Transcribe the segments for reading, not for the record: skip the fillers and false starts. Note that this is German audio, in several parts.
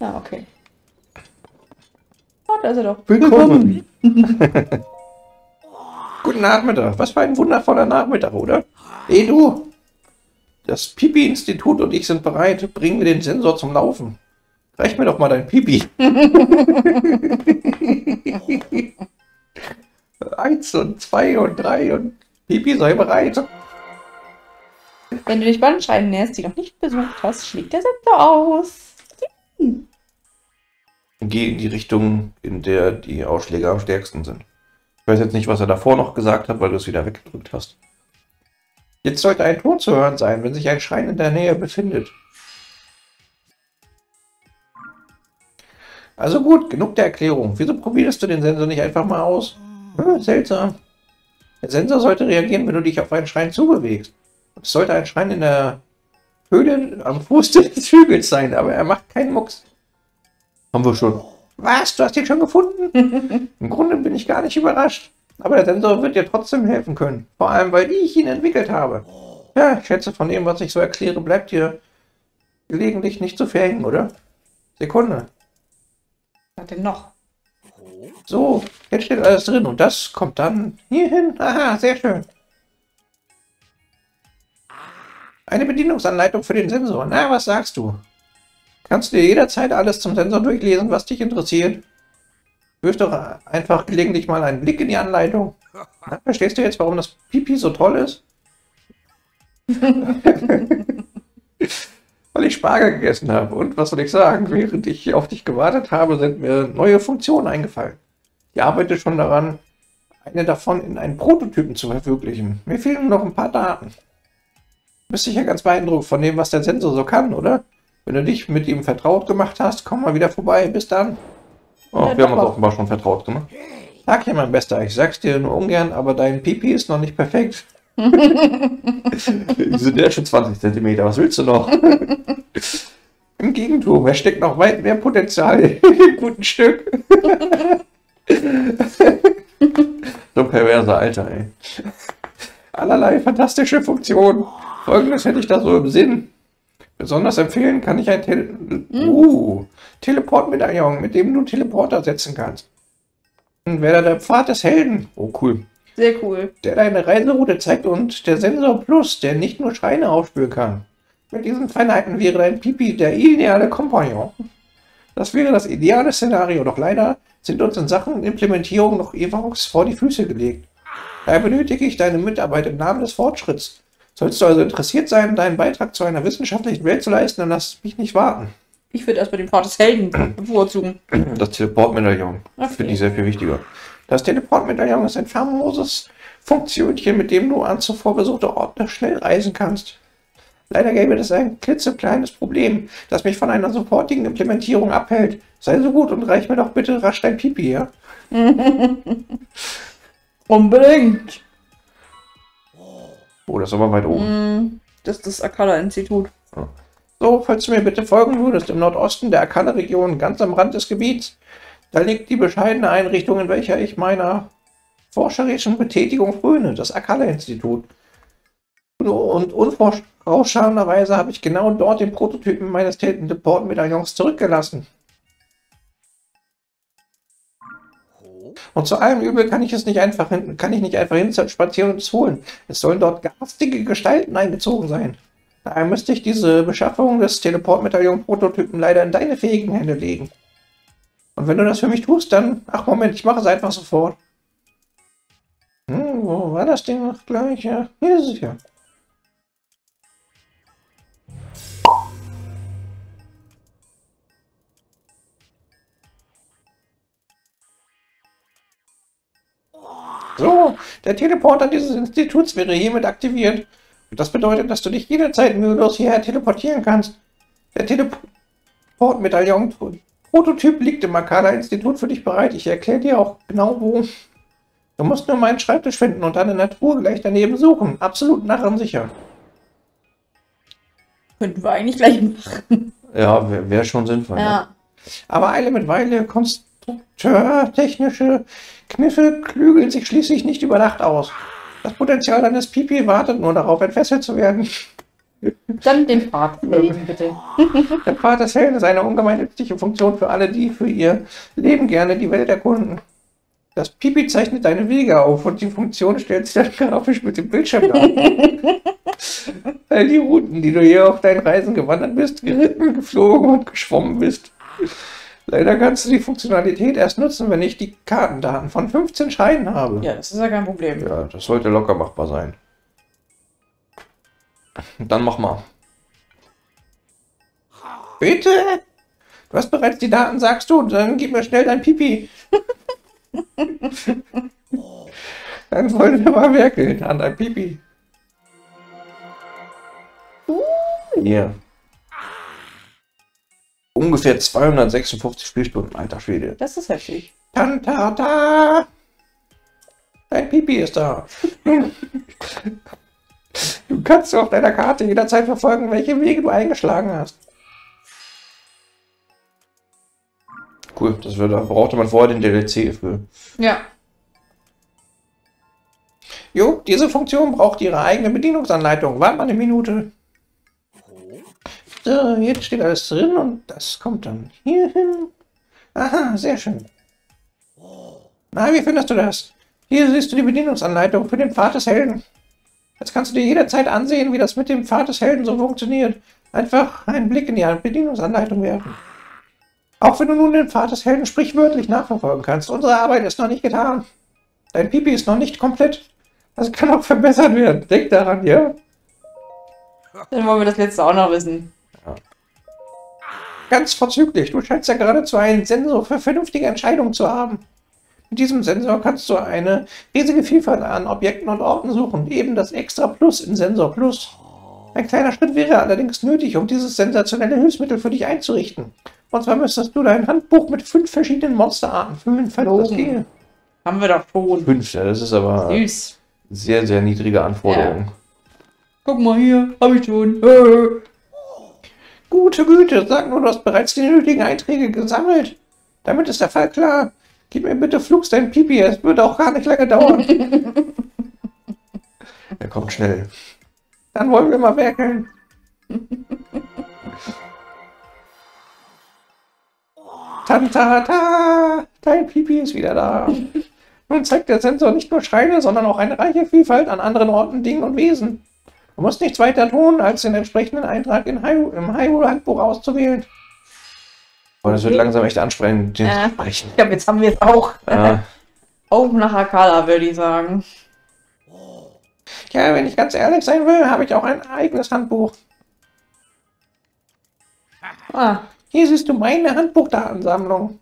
Ah, okay. Ah, da ist er doch. Willkommen! Guten Nachmittag. Was für ein wundervoller Nachmittag, oder? Hey, du! Das Pipi-Institut und ich sind bereit. Bringen wir den Sensor zum Laufen. Reich mir doch mal dein Pipi. Eins und zwei und drei und Pipi sei bereit. Wenn du dich Bandscheiben näherst, die noch nicht besucht hast, schlägt der Sensor aus. Geh in die Richtung, in der die Ausschläge am stärksten sind. Ich weiß jetzt nicht, was er davor noch gesagt hat, weil du es wieder weggedrückt hast. Jetzt sollte ein Ton zu hören sein, wenn sich ein Schrein in der Nähe befindet. Also gut, genug der Erklärung. Wieso probierst du den Sensor nicht einfach mal aus? Hm, seltsam. Der Sensor sollte reagieren, wenn du dich auf einen Schrein zubewegst. Es sollte ein Schrein in der Höhle am Fuß des Hügels sein, aber er macht keinen Mucks. Haben wir schon. Was? Du hast ihn schon gefunden? Im Grunde bin ich gar nicht überrascht. Aber der Sensor wird dir trotzdem helfen können. Vor allem, weil ich ihn entwickelt habe. Ja, ich schätze, von dem, was ich so erkläre, bleibt dir gelegentlich nicht zu verhängen, oder? Sekunde. Was denn noch? So, jetzt steht alles drin und das kommt dann hier hin. Aha, sehr schön. Eine Bedienungsanleitung für den Sensor. Na, was sagst du? Kannst du dir jederzeit alles zum Sensor durchlesen, was dich interessiert? Wirf doch einfach gelegentlich mal einen Blick in die Anleitung. Na, verstehst du jetzt, warum das Pipi so toll ist? Weil ich Spargel gegessen habe. Und was soll ich sagen? Während ich auf dich gewartet habe, sind mir neue Funktionen eingefallen. Ich arbeite schon daran, eine davon in einen Prototypen zu verwirklichen. Mir fehlen noch ein paar Daten. Bist sicher ganz beeindruckt von dem, was der Sensor so kann, oder? Wenn du dich mit ihm vertraut gemacht hast, komm mal wieder vorbei. Bis dann. Oh, wir haben uns offenbar schon vertraut gemacht. Sag dir, mein Bester, ich sag's dir nur ungern, aber dein Pipi ist noch nicht perfekt. Die sind ja schon 20 cm, was willst du noch? Im Gegentum, er steckt noch weit mehr Potenzial im guten Stück. So perverser Alter, ey. Allerlei fantastische Funktionen. Folgendes hätte ich da so im Sinn. Besonders empfehlen kann ich ein Teleport-Medaillon, mit dem du Teleporter setzen kannst. Und wäre der Pfad des Helden. Oh, cool. Sehr cool. Der deine Reiseroute zeigt und der Sensor Plus, der nicht nur Schreine aufspüren kann. Mit diesen Feinheiten wäre dein Pipi der ideale Kompagnon. Das wäre das ideale Szenario, doch leider sind uns in Sachen Implementierung noch Evox vor die Füße gelegt. Daher benötige ich deine Mitarbeit im Namen des Fortschritts. Sollst du also interessiert sein, deinen Beitrag zu einer wissenschaftlichen Welt zu leisten, dann lass mich nicht warten. Ich würde erst bei dem Pfad des Helden bevorzugen. Das Teleport-Medaillon. Okay. Finde ich sehr viel wichtiger. Das Teleport-Medaillon ist ein famoses Funktionchen, mit dem du an zuvor besuchte Orte schnell reisen kannst. Leider gäbe es ein klitzekleines Problem, das mich von einer sofortigen Implementierung abhält. Sei so gut und reich mir doch bitte rasch dein Pipi, ja? Unbedingt! Oh, das ist aber weit oben. Das ist das Akala-Institut. So, falls du mir bitte folgen würdest, im Nordosten der Akala-Region, ganz am Rand des Gebiets, da liegt die bescheidene Einrichtung, in welcher ich meiner forscherischen Betätigung fröne, das Akala-Institut. Und unvorausschauenderweise habe ich genau dort den Prototypen meines Teleport-Medaillons zurückgelassen. Und zu allem Übel kann ich nicht einfach hinspazieren und es holen. Es sollen dort garstige Gestalten eingezogen sein. Daher müsste ich diese Beschaffung des Teleport-Medaillon-Prototypen leider in deine fähigen Hände legen. Und wenn du das für mich tust, dann... Ach Moment, ich mache es einfach sofort. Hm, wo war das Ding noch gleich? Ja, hier ist es ja. So, der Teleporter dieses Instituts wäre hiermit aktiviert. Und das bedeutet, dass du dich jederzeit mühelos hierher teleportieren kannst. Der Teleport-Medaillon-Prototyp liegt im Akala-Institut für dich bereit. Ich erkläre dir auch genau wo. Du musst nur meinen Schreibtisch finden und dann in der Truhe gleich daneben suchen. Absolut narrensicher. Könnten wir eigentlich gleich machen. Ja, wäre schon sinnvoll. Ja. Ne? Aber Eile mit Weile kommst technische Kniffe klügeln sich schließlich nicht über Nacht aus. Das Potenzial deines Pipi wartet nur darauf, entfesselt zu werden. Dann den Pfad des Helden, bitte. Der Pfad des Helden ist eine ungemein nützliche Funktion für alle, die für ihr Leben gerne die Welt erkunden. Das Pipi zeichnet deine Wege auf und die Funktion stellt sich dann grafisch mit dem Bildschirm dar. All die Routen, die du hier auf deinen Reisen gewandert bist, geritten, geflogen und geschwommen bist. Leider kannst du die Funktionalität erst nutzen, wenn ich die Kartendaten von 15 Scheinen habe. Ja, das ist ja kein Problem. Ja, das sollte locker machbar sein. Dann mach mal. Bitte? Du hast bereits die Daten, sagst du, dann gib mir schnell dein Pipi. Dann sollen wir mal werkeln an dein Pipi. Ja. Ungefähr 256 Spielstunden, alter Schwede. Das ist heftig. Tantata! Dein Pipi ist da. Du kannst auf deiner Karte jederzeit verfolgen, welche Wege du eingeschlagen hast. Cool, das würde, brauchte man vorher den DLC für. Ja. Jo, diese Funktion braucht ihre eigene Bedienungsanleitung. Warte mal eine Minute. So, jetzt steht alles drin und das kommt dann hier hin. Aha, sehr schön. Na, wie findest du das? Hier siehst du die Bedienungsanleitung für den Pfad des Helden. Jetzt kannst du dir jederzeit ansehen, wie das mit dem Pfad des Helden so funktioniert. Einfach einen Blick in die Bedienungsanleitung werfen. Auch wenn du nun den Pfad des Helden sprichwörtlich nachverfolgen kannst, unsere Arbeit ist noch nicht getan. Dein Pipi ist noch nicht komplett. Das kann auch verbessert werden. Denk daran, ja? Dann wollen wir das letzte auch noch wissen. Ja. Ganz vorzüglich. Du scheinst ja geradezu einen Sensor für vernünftige Entscheidungen zu haben. Mit diesem Sensor kannst du eine riesige Vielfalt an Objekten und Orten suchen. Eben das Extra Plus in Sensor Plus. Ein kleiner Schritt wäre allerdings nötig, um dieses sensationelle Hilfsmittel für dich einzurichten. Und zwar müsstest du dein Handbuch mit 5 verschiedenen Monsterarten füllen, falls das ginge. Haben wir doch schon. 5, ja, das ist aber süß. Sehr, sehr niedrige Anforderung. Ja. Guck mal hier, hab ich schon. Gute Güte, sag nur, du hast bereits die nötigen Einträge gesammelt. Damit ist der Fall klar. Gib mir bitte flugs dein Pipi, es wird auch gar nicht lange dauern. Er kommt schnell. Dann wollen wir mal werkeln. Tantata! Dein Pipi ist wieder da. Nun zeigt der Sensor nicht nur Scheine, sondern auch eine reiche Vielfalt an anderen Orten, Dingen und Wesen. Du musst nichts weiter tun, als den entsprechenden Eintrag im Hyrule-Handbuch auszuwählen. Oh, das wird langsam echt ansprechend. Ich glaube, jetzt haben wir es auch. Auch nach Akala, würde ich sagen. Ja, wenn ich ganz ehrlich sein will, habe ich auch ein eigenes Handbuch. Ah, hier siehst du meine Handbuchdatensammlung.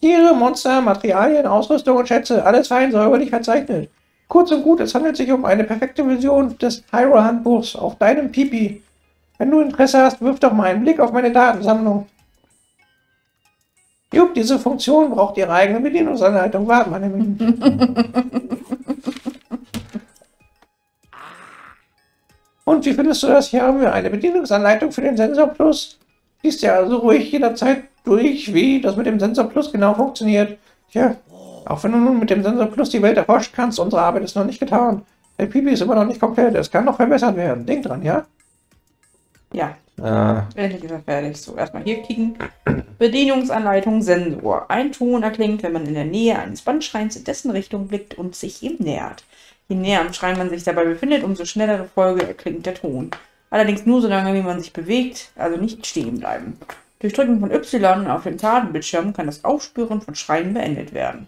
Tiere, Monster, Materialien, Ausrüstung und Schätze, alles fein säuberlich verzeichnet. Kurz und gut, es handelt sich um eine perfekte Version des Hyrule-Handbuchs auf deinem Pipi. Wenn du Interesse hast, wirf doch mal einen Blick auf meine Datensammlung. Jupp, diese Funktion braucht ihre eigene Bedienungsanleitung. Warte mal eine Minute. Und wie findest du das? Hier haben wir eine Bedienungsanleitung für den Sensor Plus. Liest ja also ruhig jederzeit durch, wie das mit dem Sensor Plus genau funktioniert. Tja, auch wenn du nun mit dem Sensor Plus die Welt erforschen kannst, unsere Arbeit ist noch nicht getan. Der Pipi ist immer noch nicht komplett, es kann noch verbessert werden. Denk dran, ja? Ja. Ehrlich gesagt fertig. So, erstmal hier klicken. Bedienungsanleitung Sensor. Ein Ton erklingt, wenn man in der Nähe eines Bandschreins in dessen Richtung blickt und sich ihm nähert. Je näher am Schrein man sich dabei befindet, umso schnellere Folge erklingt der Ton. Allerdings nur so lange, wie man sich bewegt, also nicht stehen bleiben. Durch Drücken von Y auf dem Kartenbildschirm kann das Aufspüren von Schreien beendet werden.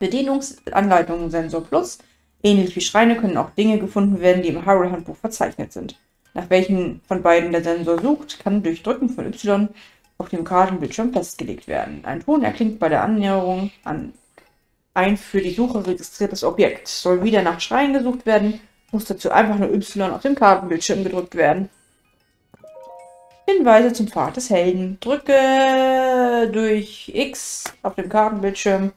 Bedienungsanleitung Sensor Plus. Ähnlich wie Schreine können auch Dinge gefunden werden, die im Hyrule-Handbuch verzeichnet sind. Nach welchen von beiden der Sensor sucht, kann durch Drücken von Y auf dem Kartenbildschirm festgelegt werden. Ein Ton erklingt bei der Annäherung an ein für die Suche registriertes Objekt. Soll wieder nach Schreien gesucht werden, muss dazu einfach nur Y auf dem Kartenbildschirm gedrückt werden. Hinweise zum Pfad des Helden. Drücke durch X auf dem Kartenbildschirm.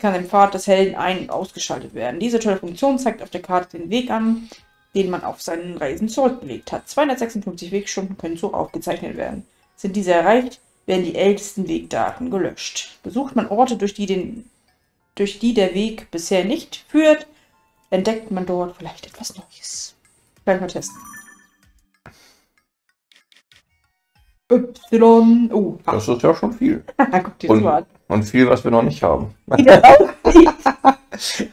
Kann im Pfad des Helden ein- und ausgeschaltet werden. Diese tolle Funktion zeigt auf der Karte den Weg an, den man auf seinen Reisen zurückgelegt hat. 256 Wegstunden können so aufgezeichnet werden. Sind diese erreicht, werden die ältesten Wegdaten gelöscht. Besucht man Orte, durch die der Weg bisher nicht führt, entdeckt man dort vielleicht etwas Neues. Können wir testen. Y. Das ist ja schon viel. Guck dir das mal an. Und viel, was wir noch nicht haben. Ja,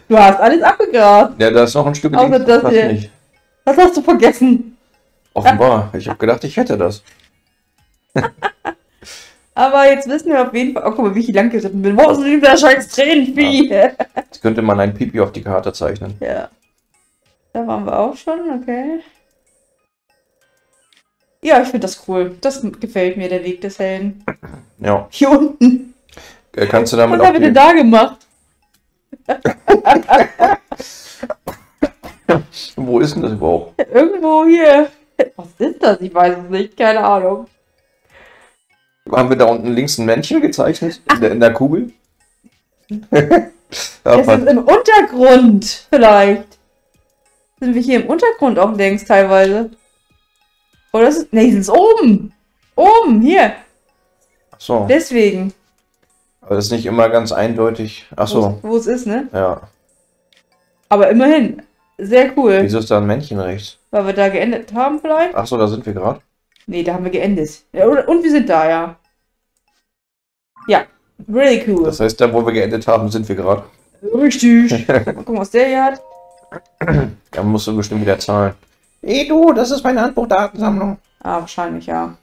du hast alles abgegrast. Ja, da ist noch ein Stück links, das hier. Nicht. Das hast du vergessen. Offenbar. Ich habe gedacht, ich hätte das. Aber jetzt wissen wir auf jeden Fall... Oh, guck mal, wie ich lang geritten bin. Wo sind denn der scheiß Tränenvieh? Ja. Jetzt könnte man ein Pipi auf die Karte zeichnen. Ja. Da waren wir auch schon, okay. Ja, ich finde das cool. Das gefällt mir, der Weg des Helden. Ja. Hier unten. Kannst du damit was haben wir denn da gemacht? Wo ist denn das überhaupt? Irgendwo hier. Was ist das? Ich weiß es nicht. Keine Ahnung. Haben wir da unten links ein Männchen gezeichnet? In der Kugel? Das ist im Untergrund vielleicht. Sind wir hier im Untergrund auch längst teilweise? Oder ist es... Nee, es ist oben. Oben, hier. Ach so. Deswegen. Aber das ist nicht immer ganz eindeutig. Ach so. Wo es ist, ne? Ja. Aber immerhin. Sehr cool. Wieso ist da ein Männchen rechts? Weil wir da geendet haben vielleicht. Ach so, da sind wir gerade. Nee, da haben wir geendet. Ja, und wir sind da, ja. Ja, really cool. Das heißt, da wo wir geendet haben, sind wir gerade. Richtig. Mal gucken, was der hier hat. Da musst du bestimmt wieder zahlen. Ey du, das ist meine Handbuchdatensammlung. Ah, wahrscheinlich, ja.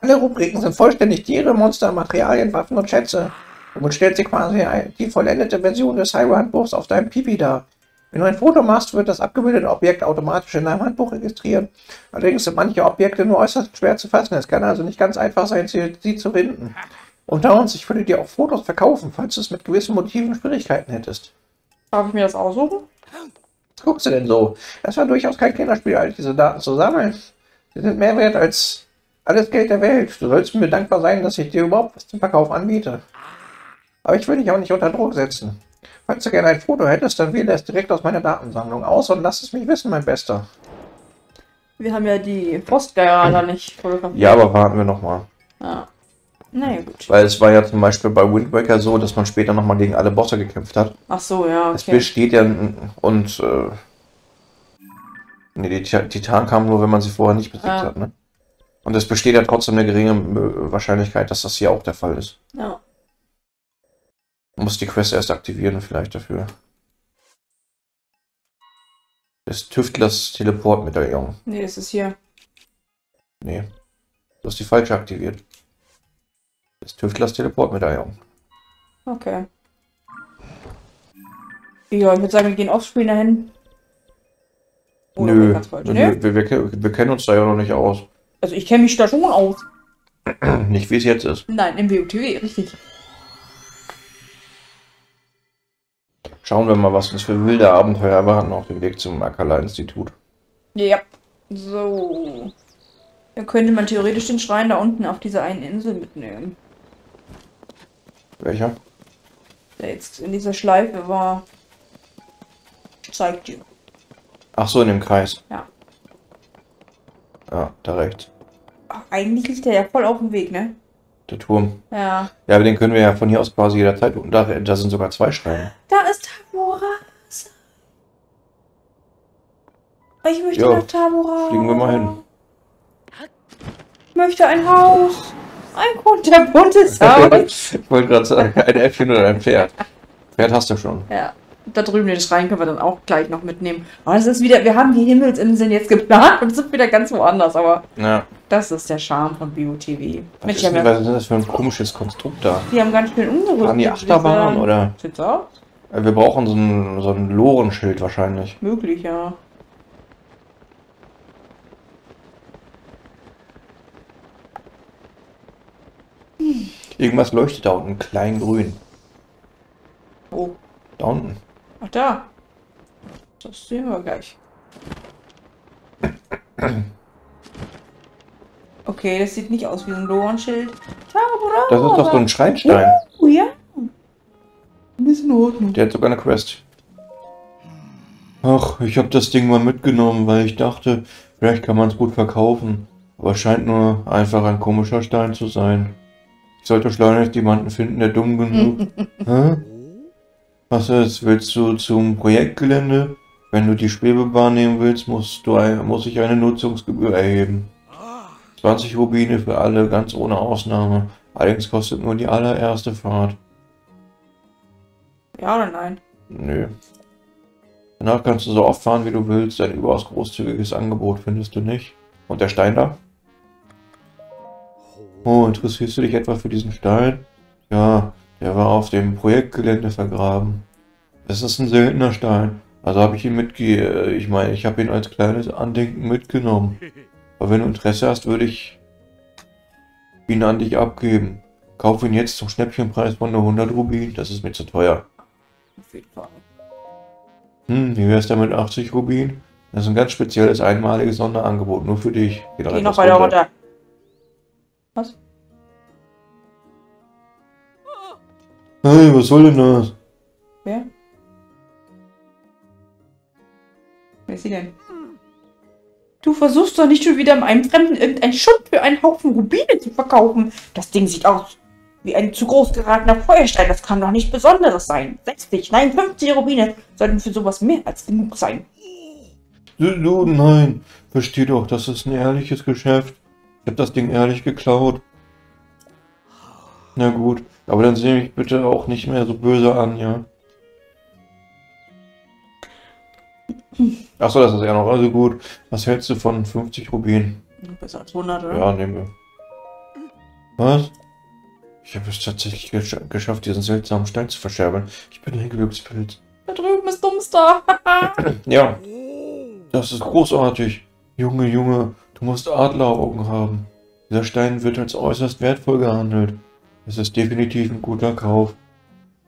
Alle Rubriken sind vollständig Tiere, Monster, Materialien, Waffen und Schätze. Und stellt sich quasi die vollendete Version des Hyrule-Handbuchs auf deinem Pipi dar. Wenn du ein Foto machst, wird das abgebildete Objekt automatisch in deinem Handbuch registriert. Allerdings sind manche Objekte nur äußerst schwer zu fassen. Es kann also nicht ganz einfach sein, sie zu finden. Unter uns, ich würde dir auch Fotos verkaufen, falls du es mit gewissen Motiven Schwierigkeiten hättest. Darf ich mir das aussuchen? Was guckst du denn so? Das war durchaus kein Kinderspiel, all diese Daten zu sammeln. Sie sind mehr wert als alles Geld der Welt. Du sollst mir dankbar sein, dass ich dir überhaupt was zum Verkauf anbiete. Aber ich will dich auch nicht unter Druck setzen. Falls du gerne ein Foto hättest, dann wähle es direkt aus meiner Datensammlung aus und lass es mich wissen, mein Bester. Wir haben ja die Postgeier da nicht fotografiert. Ja, aber warten wir nochmal. Ja. Naja, gut. Weil es war ja zum Beispiel bei Wind Waker so, dass man später nochmal gegen alle Bosse gekämpft hat. Ach so, ja, okay. Es besteht ja und... nee, die Titan kamen nur, wenn man sie vorher nicht besiegt hat, ne? Und es besteht ja trotzdem eine geringe Wahrscheinlichkeit, dass das hier auch der Fall ist. Ja. Muss die Quest erst aktivieren, vielleicht dafür. Des Tüftlers Teleport-Medaillon. Nee, das ist hier. Nee. Du hast die falsche aktiviert. Des Tüftlers Teleport-Medaillon. Okay. Ja, ich würde sagen, wir gehen offscreen dahin. Oder nö. Nö. Wir kennen uns da ja noch nicht aus. Also ich kenne mich da schon aus. Nicht wie es jetzt ist. Nein, im WUTW, richtig. Schauen wir mal, was uns für wilde Abenteuer erwarten auf dem Weg zum Akala-Institut. Ja, so. Dann könnte man theoretisch den Schrein da unten auf dieser einen Insel mitnehmen. Welcher? Der jetzt in dieser Schleife war. Ich zeig dir. Ach so, in dem Kreis. Ja. Ja, da rechts. Ach, eigentlich liegt der ja voll auf dem Weg, ne? Der Turm. Ja. Ja, aber den können wir ja von hier aus quasi jederzeit. Und da sind sogar zwei Schreine. Da ist Taburasa. Ich möchte nach Taburasa. Fliegen wir mal hin. Ich möchte ein Haus. Ein kunterbuntes Haus. Ich wollte gerade sagen, ein Äffchen oder ein Pferd. Pferd hast du schon. Ja. Da drüben den Schrein können wir dann auch gleich noch mitnehmen. Aber das ist wieder, wir haben die Himmelsinseln jetzt geplant und sind wieder ganz woanders, aber ja. Das ist der Charme von BioTV. Was ist denn das für ein komisches Konstrukt da? Die haben ganz schön umgerüstet. An die Achterbahn oder? Sieht's aus? Wir brauchen so ein Lorenschild wahrscheinlich. Möglich, ja. Irgendwas leuchtet da unten, klein grün. Oh. Da unten. Ach da. Das sehen wir gleich. Okay, das sieht nicht aus wie ein Lorenschild. Das ist doch so ein Schreinstein. Oh ja. Ein bisschen roten. Der hat sogar eine Quest. Ach, ich habe das Ding mal mitgenommen, weil ich dachte, vielleicht kann man es gut verkaufen. Aber es scheint nur einfach ein komischer Stein zu sein. Ich sollte schleunigst jemanden finden, der dumm genug. Hä? Was ist? Willst du zum Projektgelände? Wenn du die Schwebebahn nehmen willst, muss ich eine Nutzungsgebühr erheben. 20 Rubine für alle, ganz ohne Ausnahme. Allerdings kostet nur die allererste Fahrt. Ja oder nein? Nö. Danach kannst du so oft fahren, wie du willst. Ein überaus großzügiges Angebot, findest du nicht? Und der Stein da? Oh, interessierst du dich etwa für diesen Stein? Ja, der war auf dem Projektgelände vergraben. Es ist ein seltener Stein. Also habe ich ihn ich habe ihn als kleines Andenken mitgenommen. Aber wenn du Interesse hast, würde ich ihn an dich abgeben. Kauf ihn jetzt zum Schnäppchenpreis von nur 100 Rubin. Das ist mir zu teuer. Wie wär's damit 80 Rubin? Das ist ein ganz spezielles, einmaliges Sonderangebot. Nur für dich. Geh noch weiter runter. Was? Hey, was soll denn das? Wer? Wer ist sie denn? Du versuchst doch nicht schon wieder einem Fremden irgendeinen Schutt für einen Haufen Rubine zu verkaufen. Das Ding sieht aus wie ein zu groß geratener Feuerstein. Das kann doch nichts Besonderes sein. 60, nein, 50 Rubine sollten für sowas mehr als genug sein. Du, nein. Versteh doch, das ist ein ehrliches Geschäft. Ich habe das Ding ehrlich geklaut. Na gut, aber dann sehe mich bitte auch nicht mehr so böse an, ja? Achso, das ist ja noch. Also gut, was hältst du von 50 Rubin? Besser als 100, oder? Ja, nehmen wir. Was? Ich habe es tatsächlich geschafft, diesen seltsamen Stein zu verscherbeln. Ich bin ein Glückspilz. Da drüben ist Dumpster. Ja, das ist großartig. Junge, Junge, du musst Adleraugen haben. Dieser Stein wird als äußerst wertvoll gehandelt. Es ist definitiv ein guter Kauf.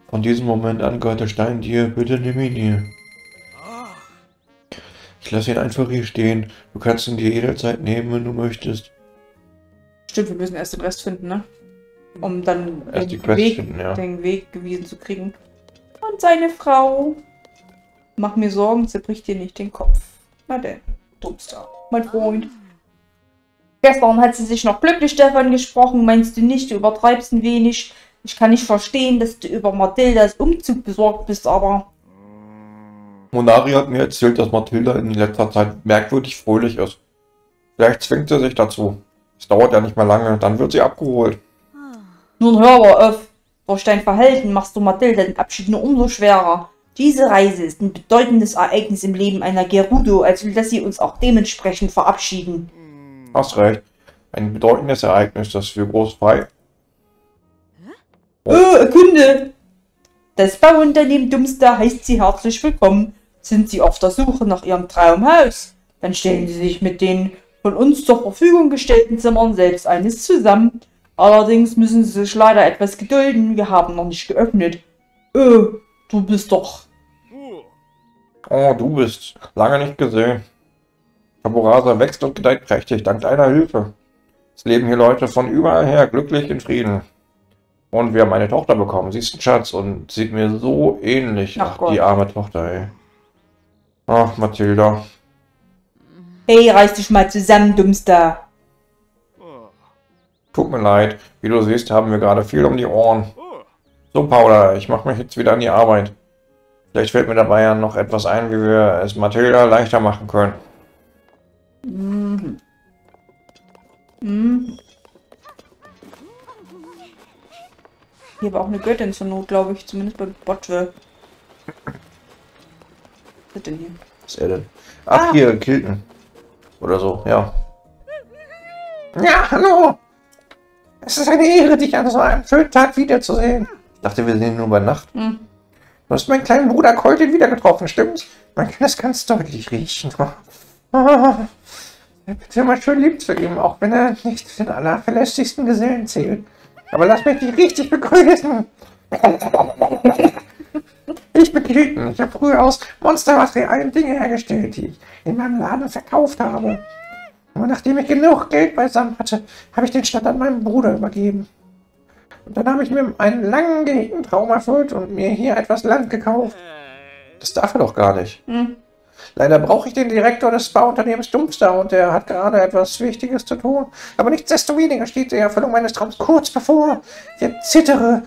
Von diesem Moment an gehört der Stein dir. Bitte nimm ihn hier. Ich lasse ihn einfach hier stehen. Du kannst ihn dir jederzeit nehmen, wenn du möchtest. Stimmt, wir müssen erst den Rest finden, ne? Um dann erst den Weg, finden, ja. Den Weg gewiesen zu kriegen. Und seine Frau. Mach mir Sorgen, zerbricht dir nicht den Kopf. Na denn, Dumpster, mein Freund. Gestern hat sie sich noch glücklich davon gesprochen. Meinst du nicht, du übertreibst ein wenig. Ich kann nicht verstehen, dass du über Matildas Umzug besorgt bist, aber... Monari hat mir erzählt, dass Matilda in letzter Zeit merkwürdig fröhlich ist. Vielleicht zwingt sie sich dazu. Es dauert ja nicht mehr lange, dann wird sie abgeholt. Nun hör aber auf. Durch dein Verhalten machst du Matilda den Abschied nur umso schwerer. Diese Reise ist ein bedeutendes Ereignis im Leben einer Gerudo, also dass sie uns auch dementsprechend verabschieden. Hast recht. Ein bedeutendes Ereignis, das für groß frei... Kunde! Das Bauunternehmen Dumpster heißt sie herzlich willkommen. Sind Sie auf der Suche nach Ihrem Traumhaus? Dann stellen Sie sich mit den von uns zur Verfügung gestellten Zimmern selbst eines zusammen. Allerdings müssen Sie sich leider etwas gedulden. Wir haben noch nicht geöffnet. Du bist doch... Oh, du bist. Lange nicht gesehen. Taburasa wächst und gedeiht prächtig, dank deiner Hilfe. Es leben hier Leute von überall her, glücklich in Frieden. Und wir haben eine Tochter bekommen. Sie ist ein Schatz und sieht mir so ähnlich. Ach, die arme Tochter, ey. Ach, Matilda. Hey, reiß dich mal zusammen, Dumpster. Tut mir leid. Wie du siehst, haben wir gerade viel um die Ohren. So, Pauda, ich mache mich jetzt wieder an die Arbeit. Vielleicht fällt mir dabei ja noch etwas ein, wie wir es Matilda leichter machen können. Mhm. Mhm. Hier war auch eine Göttin zur Not, glaube ich. Zumindest bei Botwe. Was ist denn hier? Was ist er denn? Ach, hier, Kilton. Oder so, ja. Ja, hallo! Es ist eine Ehre, dich an so einem schönen Tag wiederzusehen. Ich dachte, wir sehen nur bei Nacht. Hm. Du hast meinen kleinen Bruder Kolt wieder getroffen, stimmt's? Man kann es ganz deutlich riechen. Bitte mal schön lieb zu ihm, auch wenn er nicht zu den allerverlässlichsten Gesellen zählt. Aber lass mich dich richtig begrüßen. Ich bin Kilton. Ich habe früher aus monstermaterialen Dinge hergestellt, die ich in meinem Laden verkauft habe. Aber nachdem ich genug Geld beisammen hatte, habe ich den Stand an meinen Bruder übergeben. Und dann habe ich mir einen langen gehegten Traum erfüllt und mir hier etwas Land gekauft. Das darf er doch gar nicht. Hm. Leider brauche ich den Direktor des Bauunternehmens Dumpster und er hat gerade etwas Wichtiges zu tun. Aber nichtsdestoweniger steht die Erfüllung meines Traums kurz bevor. Ich zittere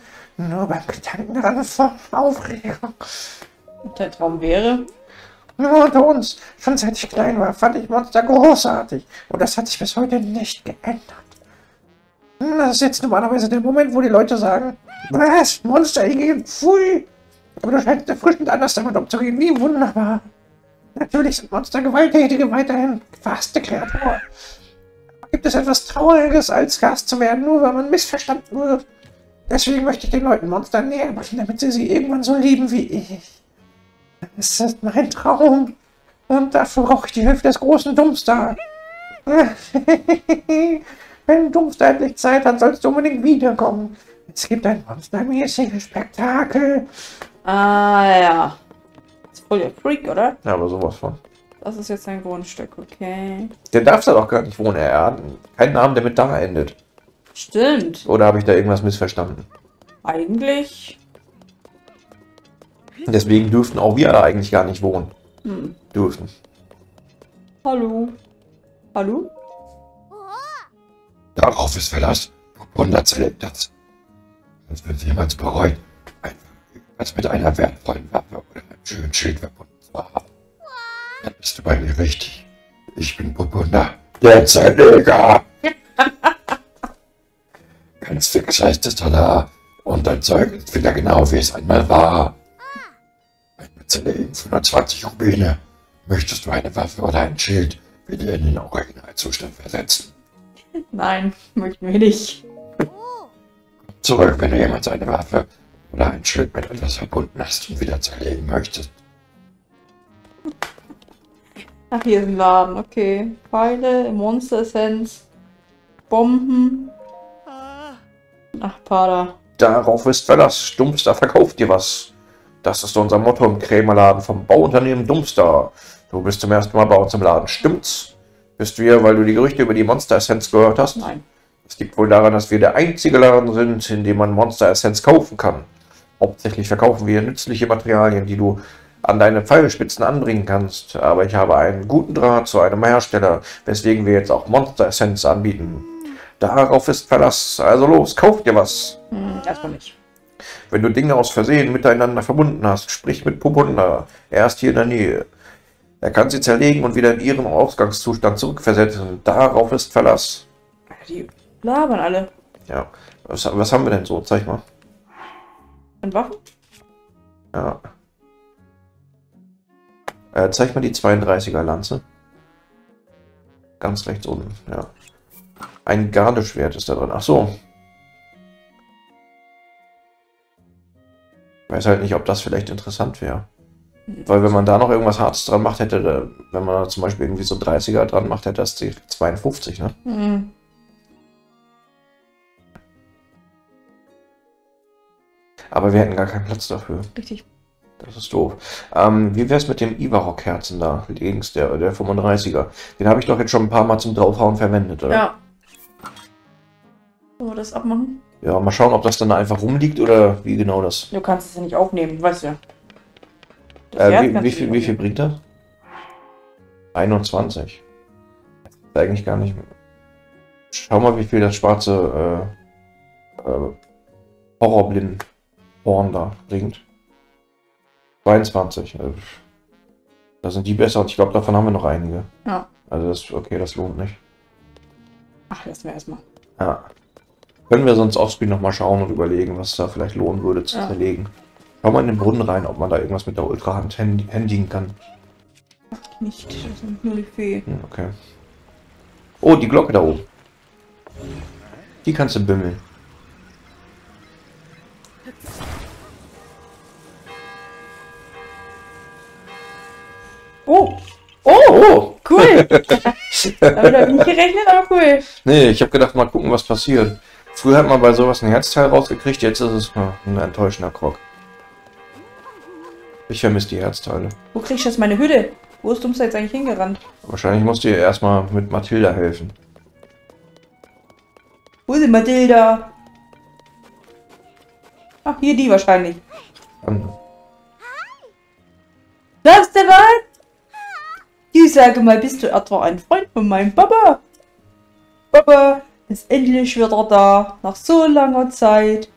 Nur beim Gedanken daran ist so Aufregung. Der Traum wäre? Nur unter uns. Schon seit ich klein war, fand ich Monster großartig. Und das hat sich bis heute nicht geändert. Das ist jetzt normalerweise der Moment, wo die Leute sagen, was? Monster hingegen? Pfui! Aber du scheinst erfrischend anders damit umzugehen. Wie wunderbar! Natürlich sind Monster gewalttätige, weiterhin gefasste Kreaturen. Gibt es etwas Trauriges, als Gast zu werden, nur weil man missverstanden wird? Deswegen möchte ich den Leuten Monster näher machen, damit sie sie irgendwann so lieben wie ich. Das ist mein Traum. Und dafür brauche ich die Hilfe des großen Dumpster. Wenn Dumpster endlich Zeit hat, sollst du unbedingt wiederkommen. Es gibt ein monstermäßiges Spektakel. Ah, ja. Das ist voll der Freak, oder? Ja, aber sowas von. Das ist jetzt sein Grundstück, okay. Der darf da doch gar nicht wohnen, er hat keinen Namen, der mit da endet. Stimmt. Oder habe ich da irgendwas missverstanden? Eigentlich. Deswegen dürften auch wir da eigentlich gar nicht wohnen. Hm. Dürfen. Hallo. Hallo? Darauf ist Verlass. Wunder zerlebt das. Als wird jemals bereuen, als mit einer wertvollen Waffe oder einem schönen Schild verbunden zu haben. Dann bist du bei mir richtig. Ich bin Bubunda, der Zerleger. Ganz fix heißt es Tada. Und dein Zeug ist wieder genau, wie es einmal war. Ein Zerlegen für nur 20 Rubine. Möchtest du eine Waffe oder ein Schild wieder in den Originalzustand versetzen? Nein, möchten wir nicht. Komm zurück, wenn du jemals eine Waffe oder ein Schild mit etwas verbunden hast und wieder zerlegen möchtest. Ach, hier ist ein Laden, okay. Pfeile, Monster-Essenz, Bomben. Ach, Pauda. Darauf ist Verlass. Dumpster verkauft dir was. Das ist unser Motto im Krämerladen vom Bauunternehmen Dumpster. Du bist zum ersten Mal bei uns im Laden, stimmt's? Bist du hier, weil du die Gerüchte über die Monster-Essenz gehört hast? Nein. Es liegt wohl daran, dass wir der einzige Laden sind, in dem man Monster-Essenz kaufen kann. Hauptsächlich verkaufen wir nützliche Materialien, die du an deine Pfeilspitzen anbringen kannst, aber ich habe einen guten Draht zu einem Hersteller, weswegen wir jetzt auch Monster-Essenz anbieten. Darauf ist Verlass, also los, kauf dir was. Erstmal nicht. Wenn du Dinge aus Versehen miteinander verbunden hast, sprich mit Bubunda, er ist hier in der Nähe. Er kann sie zerlegen und wieder in ihren Ausgangszustand zurückversetzen. Darauf ist Verlass. Die labern alle. Ja, was haben wir denn so? Zeig mal. Und Waffen? Ja. Zeig mal die 32er Lanze. Ganz rechts unten, ja. Ein Gardeschwert ist da drin. Ach so. Ich weiß halt nicht, ob das vielleicht interessant wäre. Weil wenn man da noch irgendwas Hartes dran macht, hätte, wenn man zum Beispiel irgendwie so 30er dran macht, hätte das die 52, ne? Mhm. Aber wir hätten gar keinen Platz dafür. Richtig. Das ist doof. Wie wäre es mit dem Ivarok-Herzen da links, der 35er? Den habe ich doch jetzt schon ein paar Mal zum Draufhauen verwendet, oder? Ja. Wollen wir das abmachen? Ja, mal schauen, ob das dann einfach rumliegt oder wie genau das... Du kannst es ja nicht aufnehmen, weißt du ja. Wie viel bringt das? 21. Das ist eigentlich gar nicht... Schau mal, wie viel das schwarze Horrorblind-Horn da bringt. 22. Also, da sind die besser und ich glaube, davon haben wir noch einige. Ja. Also das ist okay, das lohnt nicht. Ach, lassen wir erstmal. Ja. Können wir sonst offscreen nochmal schauen und überlegen, was da vielleicht lohnen würde zu zerlegen. Schau mal in den Brunnen rein, ob man da irgendwas mit der Ultrahand händigen kann. Nicht, das ist nur die Fee. Okay. Oh, die Glocke da oben. Die kannst du bimmeln. Oh! Oh! Cool! Damit habe ich nicht gerechnet, aber cool. Nee, ich habe gedacht, mal gucken, was passiert. Früher hat man bei sowas ein Herzteil rausgekriegt, jetzt ist es ein enttäuschender Krog. Ich vermisse die Herzteile. Wo krieg ich jetzt meine Hütte? Wo ist Dummster jetzt eigentlich hingerannt? Wahrscheinlich musst du ihr erstmal mit Matilda helfen. Wo ist Matilda? Ach, hier die wahrscheinlich. Glaubst du was? Du, sage mal, bist du etwa ein Freund von meinem Papa? Papa ist endlich wieder da, nach so langer Zeit.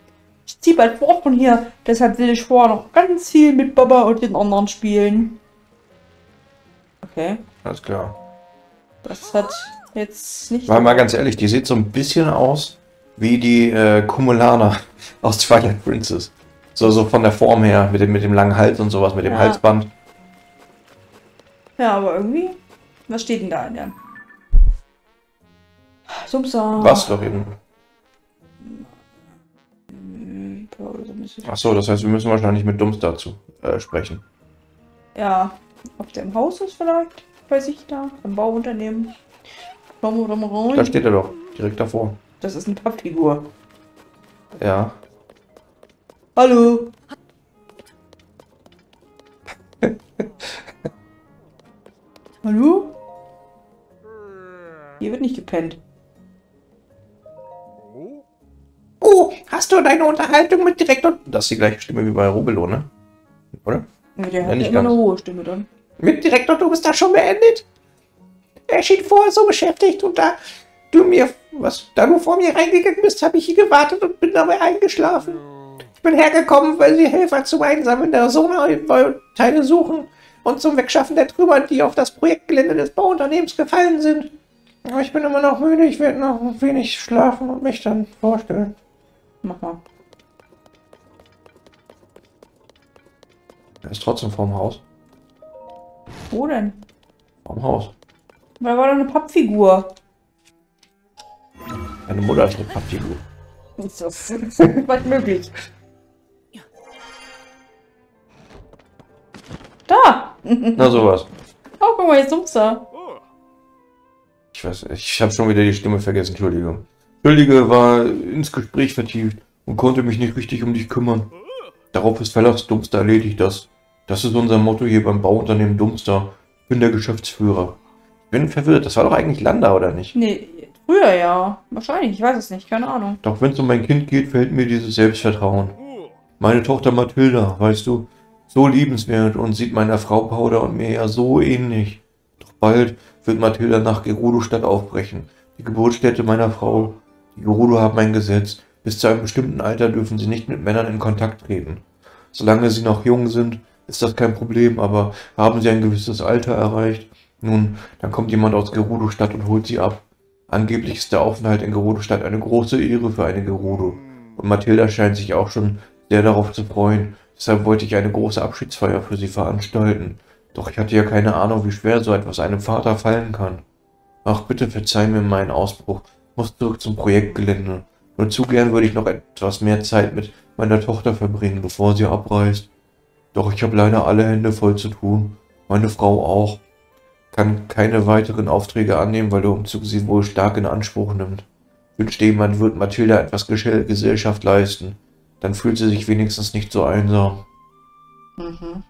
Ich zieh bald fort von hier. Deshalb will ich vorher noch ganz viel mit Baba und den anderen spielen. Okay. Alles klar. Das hat jetzt nicht... War mal ganz ehrlich, die sieht so ein bisschen aus wie die Kumulana aus Twilight Princess. So von der Form her, mit dem langen Hals und sowas, mit dem Halsband. Ja, aber irgendwie... Was steht denn da in der? Domsa. Was doch eben. Achso, das heißt, wir müssen wahrscheinlich mit Dumps dazu sprechen. Ja, ob der im Haus ist vielleicht, weiß ich da, im Bauunternehmen. Da steht er doch, direkt davor. Das ist eine Pappfigur. Ja. Hallo. Hallo? Hier wird nicht gepennt. Oh, hast du deine Unterhaltung mit Direktor... Das ist die gleiche Stimme wie bei Rubelo, ne? Oder? Ja, der hat ja immer eine hohe Stimme dann. Mit Direktor, du bist da schon beendet? Er schien vorher so beschäftigt und da du vor mir reingegangen bist, habe ich hier gewartet und bin dabei eingeschlafen. Ich bin hergekommen, weil sie Helfer zum Einsammeln der Sona-Teile suchen und zum Wegschaffen der Trümmer, die auf das Projektgelände des Bauunternehmens gefallen sind. Aber ich bin immer noch müde, ich werde noch ein wenig schlafen und mich dann vorstellen. Mach mal. Er ist trotzdem vorm Haus. Wo denn? Vorm Haus. Weil war da eine Pappfigur. Meine Mutter ist eine Pappfigur. Ist das was möglich? Da! Na sowas. Oh, guck mal, jetzt Domsa. Ich weiß, ich habe schon wieder die Stimme vergessen, Entschuldigung. Entschuldige war ins Gespräch vertieft und konnte mich nicht richtig um dich kümmern. Darauf ist Verlass Domsa erledigt das. Das ist unser Motto hier beim Bauunternehmen Domsa. Ich bin der Geschäftsführer. Ich bin verwirrt, das war doch eigentlich Landa, oder nicht? Nee, früher ja. Wahrscheinlich, ich weiß es nicht, keine Ahnung. Doch wenn es um mein Kind geht, fehlt mir dieses Selbstvertrauen. Meine Tochter Matilda, weißt du, so liebenswert und sieht meiner Frau Pauda und mir ja so ähnlich. Doch bald wird Matilda nach Gerudo-Stadt aufbrechen, die Geburtsstätte meiner Frau. Die Gerudo haben ein Gesetz. Bis zu einem bestimmten Alter dürfen sie nicht mit Männern in Kontakt treten. Solange sie noch jung sind, ist das kein Problem, aber haben sie ein gewisses Alter erreicht, nun, dann kommt jemand aus Gerudo-Stadt und holt sie ab. Angeblich ist der Aufenthalt in Gerudo-Stadt eine große Ehre für eine Gerudo. Und Matilda scheint sich auch schon sehr darauf zu freuen, deshalb wollte ich eine große Abschiedsfeier für sie veranstalten. Doch ich hatte ja keine Ahnung, wie schwer so etwas einem Vater fallen kann. Ach, bitte verzeih mir meinen Ausbruch. Muss zurück zum Projektgelände. Nur zu gern würde ich noch etwas mehr Zeit mit meiner Tochter verbringen, bevor sie abreist. Doch ich habe leider alle Hände voll zu tun. Meine Frau auch. Kann keine weiteren Aufträge annehmen, weil der Umzug sie wohl stark in Anspruch nimmt. Wünschte jemand, wird Matilda etwas Gesellschaft leisten. Dann fühlt sie sich wenigstens nicht so einsam. Mhm.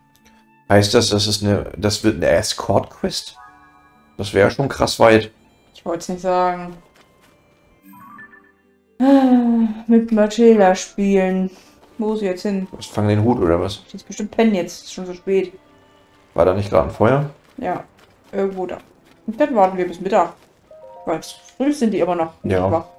Heißt das, das wird eine Escort-Quest? Das wäre schon krass weit. Ich wollte es nicht sagen. Mit Matilda spielen. Wo ist sie jetzt hin? Was, fang den Hut oder was? Die ist bestimmt pennen jetzt, ist schon so spät. War da nicht gerade ein Feuer? Ja, irgendwo da. Und dann warten wir bis Mittag. Weil früh sind die immer noch. Ja.